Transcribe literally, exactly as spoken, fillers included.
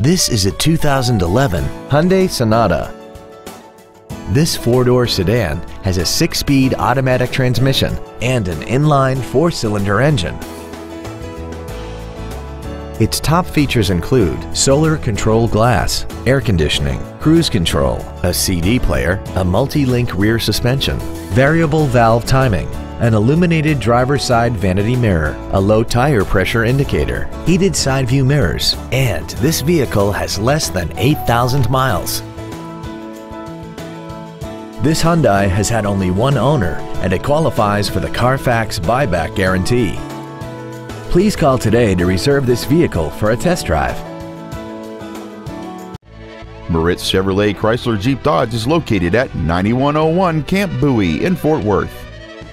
This is a two thousand eleven Hyundai Sonata. This four-door sedan has a six-speed automatic transmission and an inline four-cylinder engine. Its top features include solar control glass, air conditioning, cruise control, a C D player, a multi-link rear suspension, variable valve timing, an illuminated driver's side vanity mirror, a low tire pressure indicator, heated side view mirrors, and this vehicle has less than eight thousand miles. This Hyundai has had only one owner and it qualifies for the Carfax buyback guarantee. Please call today to reserve this vehicle for a test drive. Moritz Chevrolet Chrysler Jeep Dodge is located at ninety-one oh one Camp Bowie in Fort Worth.